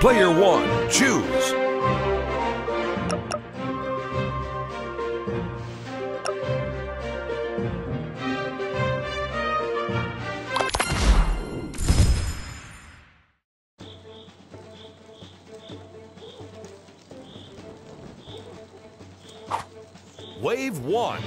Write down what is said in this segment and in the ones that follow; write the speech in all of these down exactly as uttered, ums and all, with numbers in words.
Player one, choose. Wave one.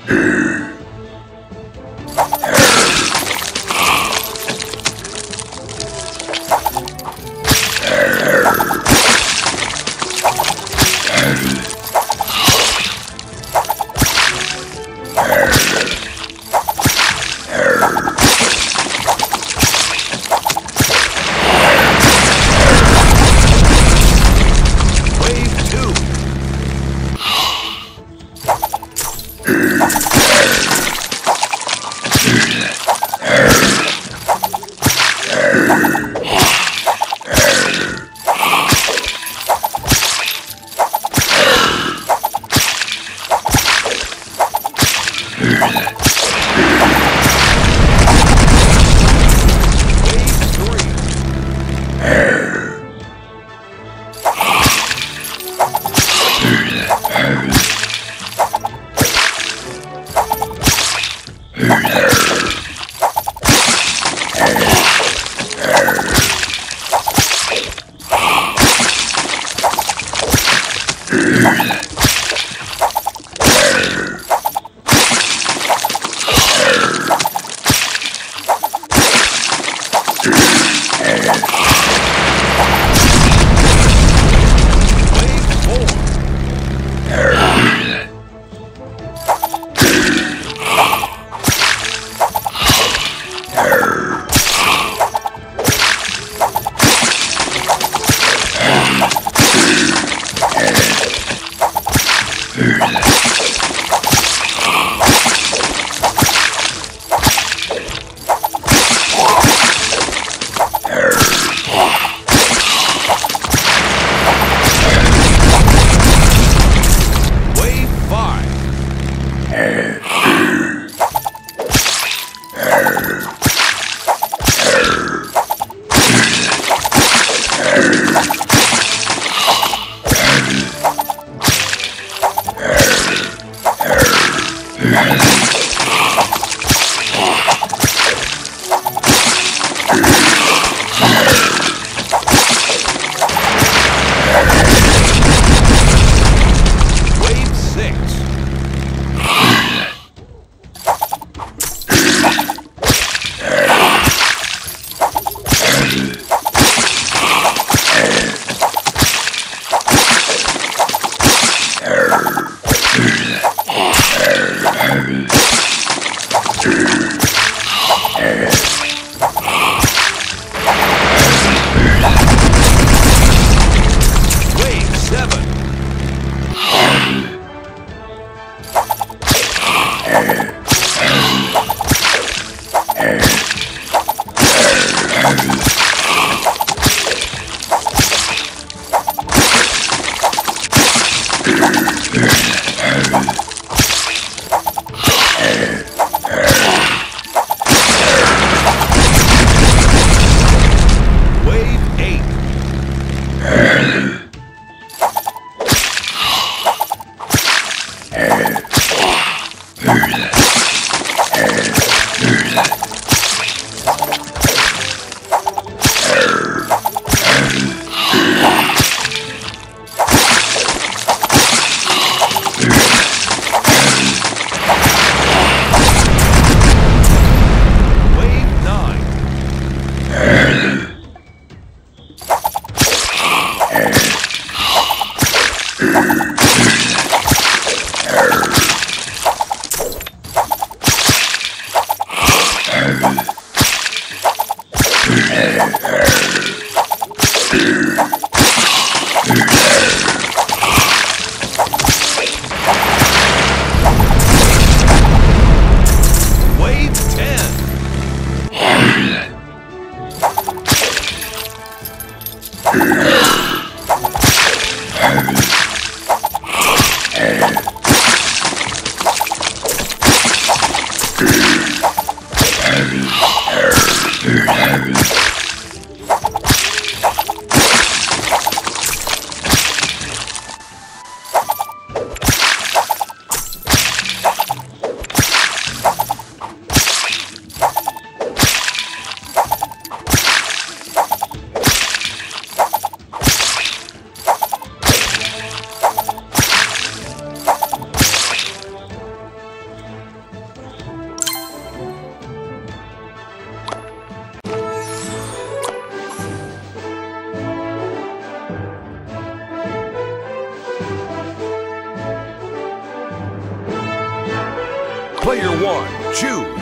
Player one, choose.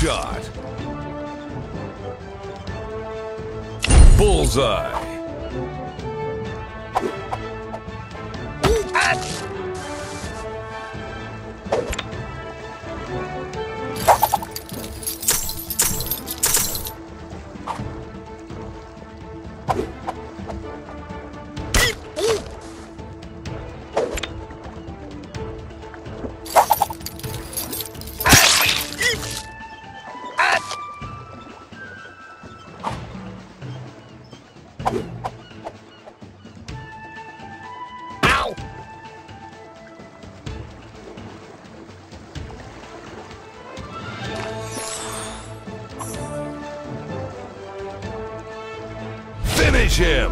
Shot. Bullseye. Finish him!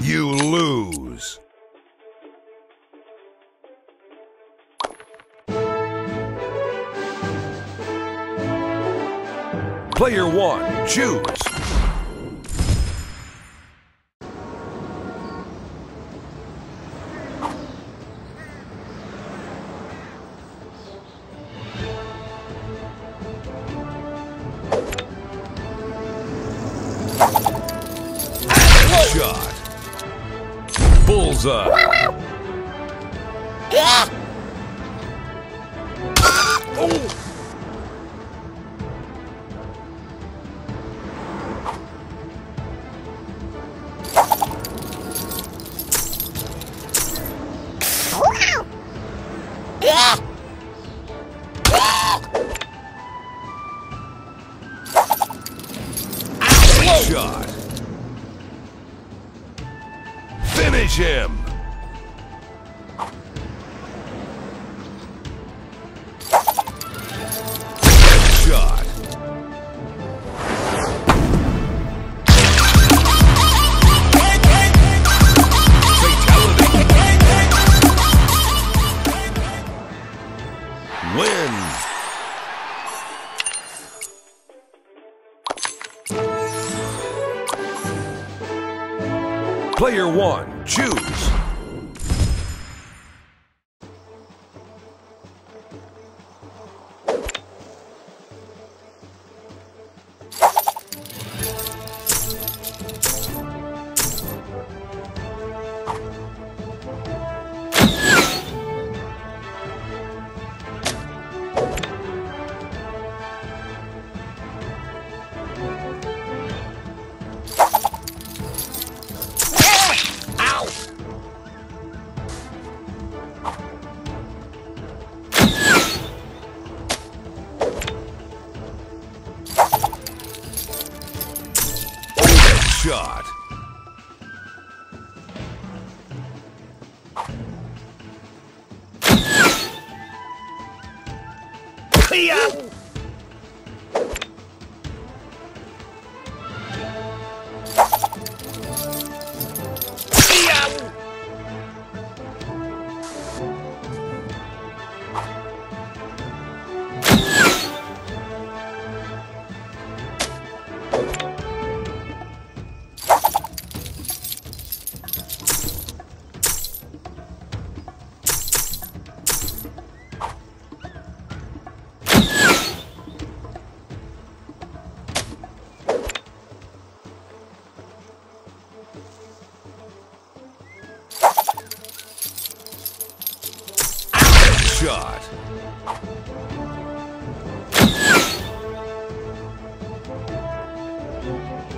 You lose. Player one, choose. Shot. Bullseye. Wow, wow. Yeah. Oh. Shot. Finish him! Shot! Fatality! Win! Player one, choose. Shot. Hiya! Shot.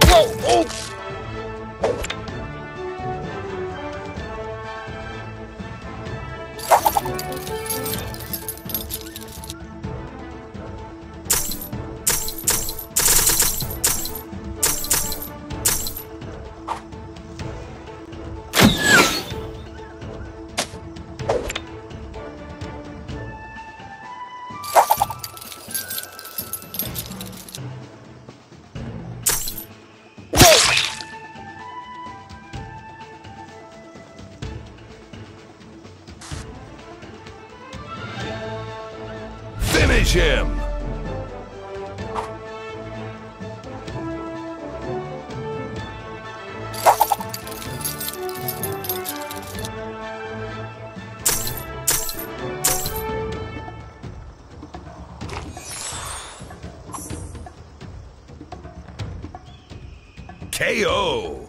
Whoa, oh. Engage him! K O!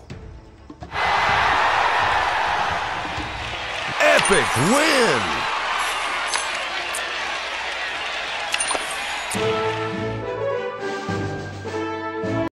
Epic win!